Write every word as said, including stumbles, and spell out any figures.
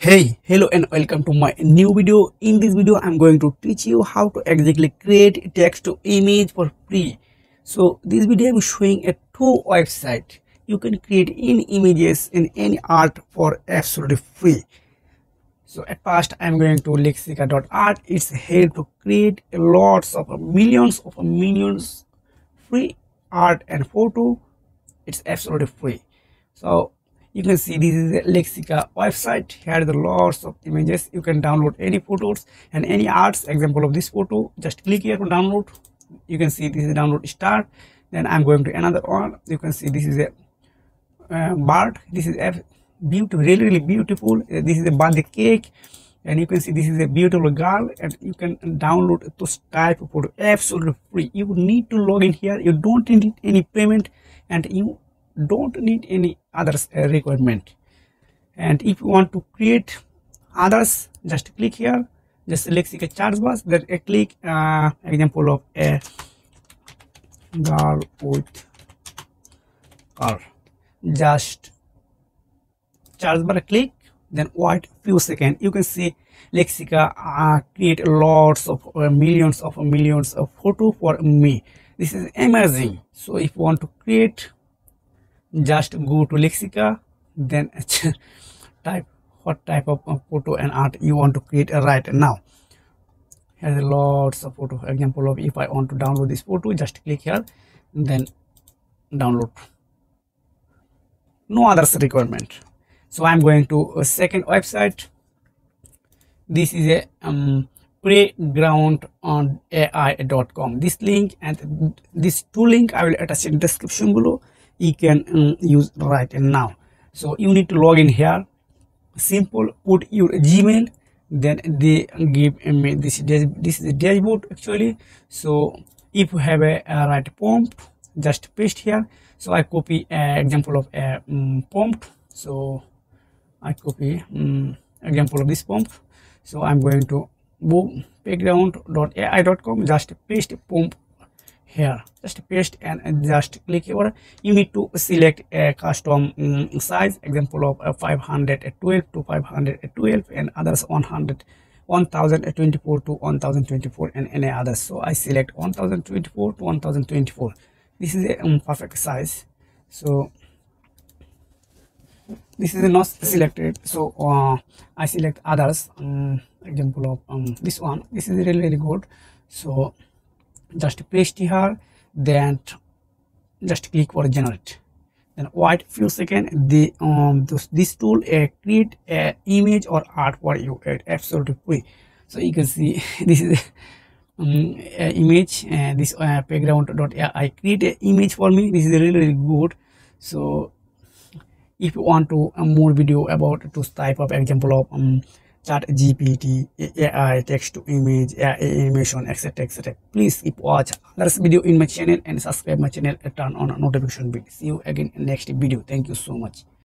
Hey, hello and welcome to my new video. In this video, I'm going to teach you how to exactly create text to image for free. So this video I'm showing a two website. You can create any images in any art for absolutely free. So at first, I'm going to lexica dot art. It's here to create lots of millions of millions free art and photo. It's absolutely free. So you can see this is a Lexica website. Here are the lots of images. You can download any photos and any arts. Example of this photo, just click here to download. You can see this is download start. Then I'm going to another one. You can see this is a uh, bird. This is a beautiful, really really beautiful. Uh, this is a birthday cake, and you can see this is a beautiful girl. And you can download those type of photo absolutely free. You need to log in here. You don't need any payment, and you don't need any others uh, requirement. And if you want to create others, just click here, just Lexica charge bus, then a click uh, example of a girl with car, just charge bar click, then wait few seconds. You can see Lexica uh, create lots of uh, millions of millions of photo for me. This is amazing. So if you want to create, just go to Lexica, then type what type of photo and art you want to create right now. Here's lots of photo. Example of if I want to download this photo, just click here, then download. No others requirement. So I'm going to a second website. This is a um, playground dot A I dot com. This link and this two link I will attach in description below. You can um, use right now. So you need to log in here. Simple, put your Gmail, then they give me um, this this is a dashboard actually. So if you have a, a right prompt, just paste here. So I copy an example of a um, prompt. So I copy um, example of this prompt. So I'm going to boom background dot A I dot com, just paste prompt here, just paste and just click here. You need to select a custom um, size, example of uh, five hundred twelve to five hundred twelve, and others one hundred, one thousand twenty-four to one thousand twenty-four, and any others. So I select one thousand twenty-four to one thousand twenty-four. This is a um, perfect size. So this is not selected, so uh, I select others, um, example of um, this one. This is really really good. So just paste here, then just click for generate, then wait few seconds. The um this, this tool uh, create a image or art for you at absolutely free. So you can see this is um, a image, and uh, this uh, background dot A I create an image for me. This is really, really good. So if you want to uh, more video about those type of example of um Chat G P T, A I, text to image, A I animation, etc, etc, please keep watch others video in my channel and subscribe my channel and turn on notification bell. See you again in next video. Thank you so much.